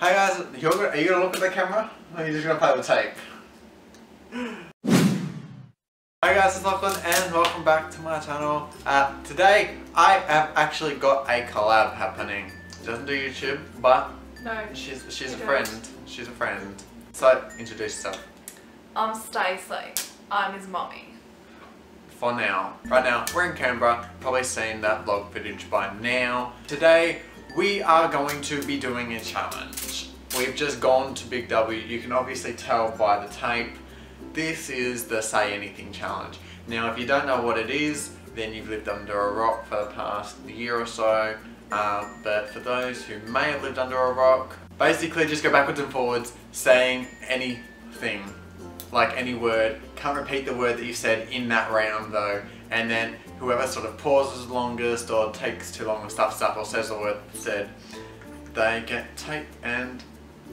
Hi guys, are you gonna look at the camera? Or are you just gonna play with tape? Hi guys, it's Lachlan and welcome back to my channel. Today I have actually got a collab happening. She doesn't do YouTube, but no, she's a friend. She's a friend. So introduce yourself. I'm Stacey. I'm his mommy. For now. Right now, we're in Canberra. Probably seen that vlog footage by now. Today we are going to be doing a challenge. We've just gone to Big W. You can obviously tell by the tape. This is the Say Anything Challenge. Now, if you don't know what it is, then you've lived under a rock for the past year or so. But for those who may have lived under a rock, basically just go backwards and forwards saying anything, like any word. Can't repeat the word that you said in that round though. And then whoever sort of pauses longest or takes too long and stuffs up or says the word said, they get tape and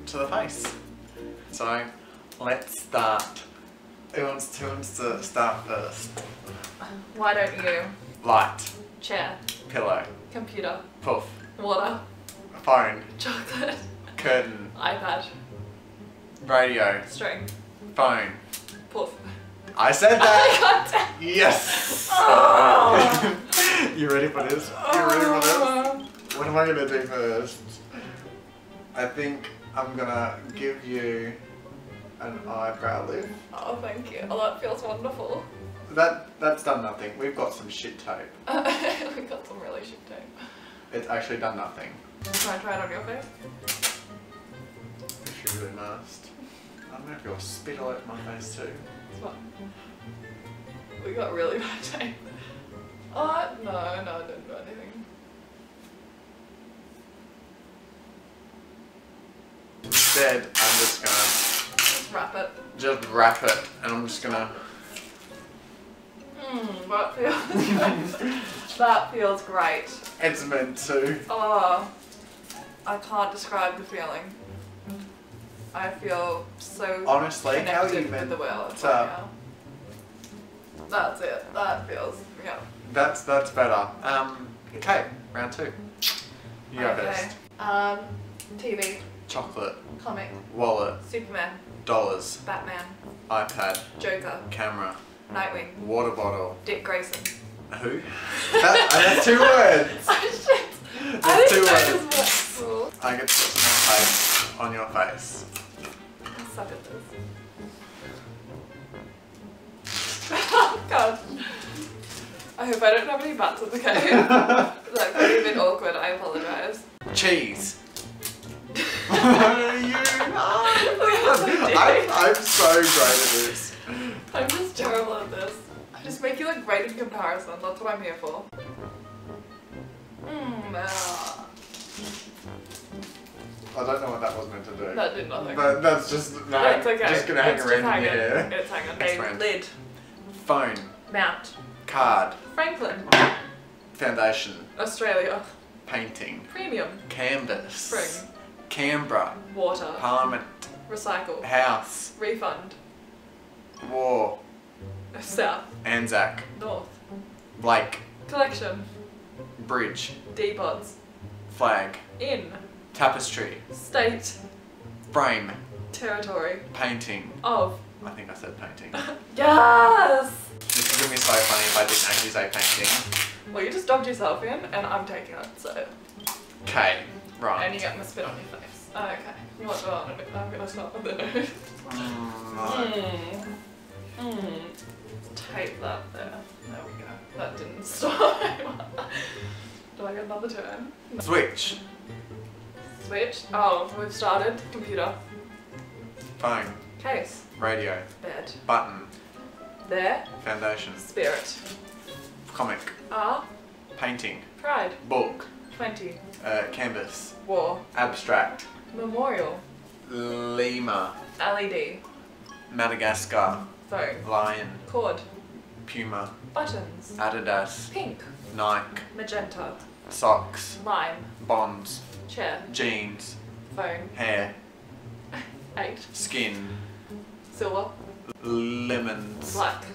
to the face. So let's start. Who wants to start first? Why don't you? Light. Chair. Pillow. Computer. Puff. Water. Phone. Chocolate. Curtain. iPad. Radio. String. Phone. Puff. I said that! I got it. Yes! Oh. You ready for this? You ready for this? What am I gonna do first? I think I'm gonna give you an eyebrow lift. Oh, thank you. Oh, that feels wonderful. That's done nothing. We've got some shit tape. We've got some really shit tape. It's actually done nothing. Can I try it on your face? If you really must. I don't know if you'll spit all over my face too. What? We got really bad tape. Oh, no, I didn't do anything. Instead, I'm just gonna... Just wrap it. Just wrap it, and I'm just gonna... That feels good. That feels great. It's meant to. Oh, I can't describe the feeling. I feel so honestly connected with the world right now. That's it. That feels, yeah. That's better. Okay, round two. You go first. TV. Chocolate. Comic. Wallet. Superman. Dollars. Batman. iPad. Joker. Camera. Nightwing. Water bottle. Dick Grayson. Who? That's 2 words. Oh shit. That's 2 words. I get to put some tape on your face. I suck at this. Oh god. I hope I don't have any bats in the cave. That could have been awkward, I apologise. Cheese. What are you? I'm so great at this. I'm just terrible at this. I just make you look great in comparison, that's what I'm here for. I don't know what that was meant to do. That did nothing. But that's just, no, that's okay. Just gonna hang around in here. It's hanging. Lid. Phone. Mount. Card. Franklin. Foundation. Australia. Painting. Premium. Canvas. Spring. Canberra. Water. Parliament. Recycle. House. Refund. War. South. Anzac. North. Blake. Collection. Bridge. D-pods. Flag. In. Tapestry. State. Frame. Territory. Painting. Of. I think I said painting. Yes! This is going to be so funny if I didn't actually say painting. Well, you just dubbed yourself in and I'm taking it, so... Okay, right. And you got my spit on your face. Oh, okay. You want to I'm going to start with the nose. Tape that there. There we go. That didn't stop. Do I get another turn? No. Switch. Switch. Oh, we've started. Computer. Phone. Case. Radio. Bed. Button. There. Foundation. Spirit. Comic. Painting. Pride. Book. 20. Canvas. War. Abstract. Memorial. Lima. LED. Madagascar. Phone. Lion. Cord. Puma. Buttons. Adidas. Pink. Nike. Magenta. Socks. Lime. Bonds. Chair. Jeans. Phone. Hair. 8. Skin. Silver. Lemons. Black.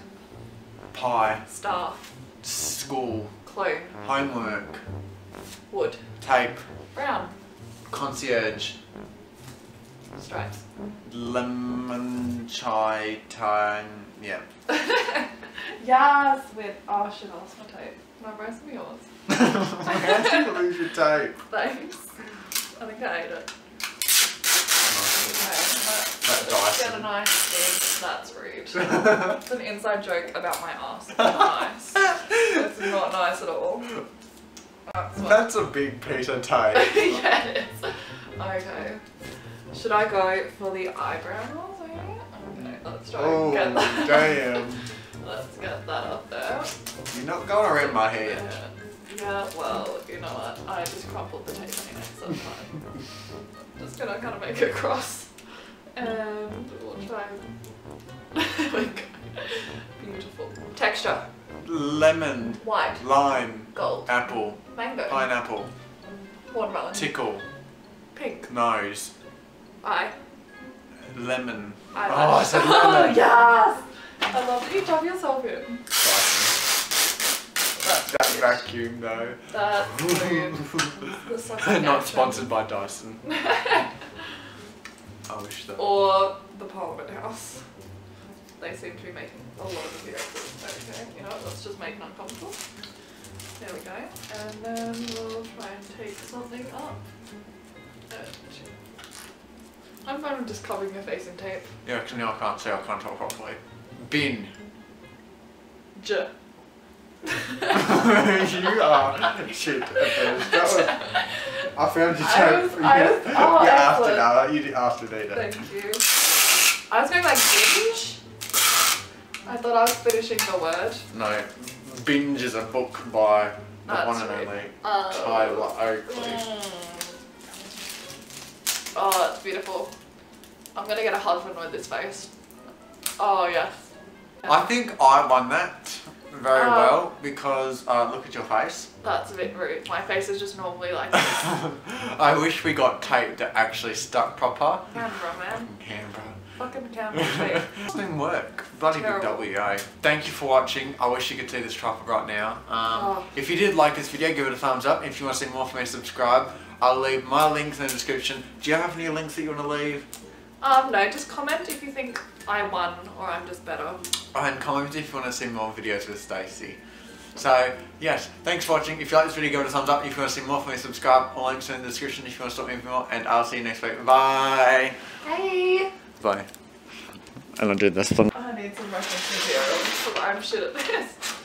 Pie. Star. School. Clone. Homework. Wood. Tape. Brown. Concierge. Stripes. Lemon chai time. Yeah. Yes, with oh shit, I lost my tape. My rest of yours. How did you lose your tape? Thanks. I think I ate it. That Dyson. Get a nice egg. That's rude. It's an inside joke about my ass. It's nice. It's not nice at all. That's a big piece of tape. Yeah, it is. Okay. Should I go for the eyebrows? Okay, let's try and get that. Damn. Let's get that up there. You're not going around my head. Yeah, well, you know what? I just crumpled the tape anyway, so it's fine. I'm just gonna kind of make it cross. And we'll try. Like, beautiful. Texture. Lemon. White. Lime. Gold. Apple. Mango. Pineapple. Watermelon. Tickle. Pink. Nose. Eye. Lemon. Eyelash. Oh, I said lemon. Oh, yes! I love that you dub yourself in. That vacuum though. That's weird. Not sponsored by Dyson. I wish that. Or the Parliament House. They seem to be making a lot of appearances. Okay, you know what, let's just make it uncomfortable. There we go. And then we'll try and take something up. I'm fine with just covering your face in tape. Yeah, because now I can't say I can't talk properly. Bin. J. You are shit. I found your tape. You did after that. Thank you. I was going like binge. I thought I was finishing the word. No, binge is a book by the one and only Tyler Oakley. Oh, that's beautiful. I'm gonna get a husband with this face. Oh yes. I think I won that. Very well, because look at your face. That's a bit rude. My face is just normally like this. I wish we got tape that actually stuck proper. Canberra, man. Fucking Canberra tape. It didn't work. Bloody Big W. Thank you for watching. I wish you could see this truffle right now. If you did like this video, give it a thumbs up. If you want to see more from me, subscribe. I'll leave my links in the description. Do you have any links that you want to leave? No, just comment if you think I won or I'm just better. And comment if you want to see more videos with Stacey. So, yes, thanks for watching. If you like this video, give it a thumbs up. If you want to see more from me, subscribe. All links are in the description if you want to stop me for more. And I'll see you next week. Bye! Hey! Bye. And I did this one. I need some reference material because I'm shit at this.